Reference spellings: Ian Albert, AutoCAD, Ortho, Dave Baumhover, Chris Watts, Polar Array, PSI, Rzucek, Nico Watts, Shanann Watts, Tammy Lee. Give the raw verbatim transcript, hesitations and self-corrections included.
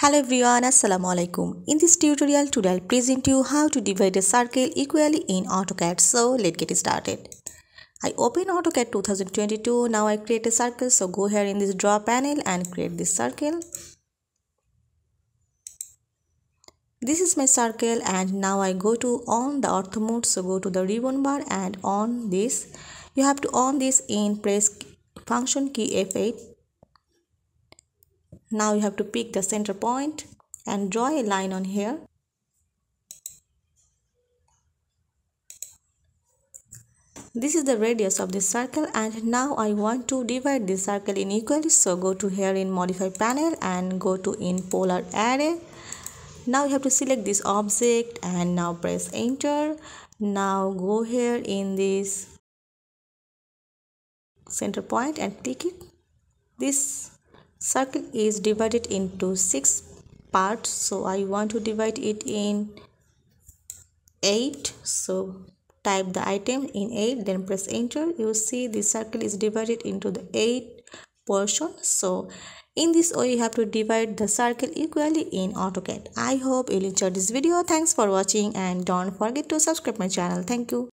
Hello everyone, assalamu alaikum. In this tutorial today I'll present you how to divide a circle equally in AutoCAD. So let's get started. I open AutoCAD twenty twenty-two. Now I create a circle. So go here in this draw panel and create this circle. This is my circle, and now I go to on the ortho mode. So go to the ribbon bar and on this. You have to on this and press function key F eight. Now you have to pick the center point and draw a line on here. This is the radius of this circle, and now I want to divide this circle in equally. So go to here in modify panel and go to in polar array. Now you have to select this object and now press enter. Now go here in this center point and click it. This circle is divided into six parts, so I want to divide it in eight. So type the item in eight, then press enter. You see the circle is divided into the eight portion. So in this way you have to divide the circle equally in AutoCAD. I hope you enjoyed this video. Thanks for watching and don't forget to subscribe my channel. Thank you.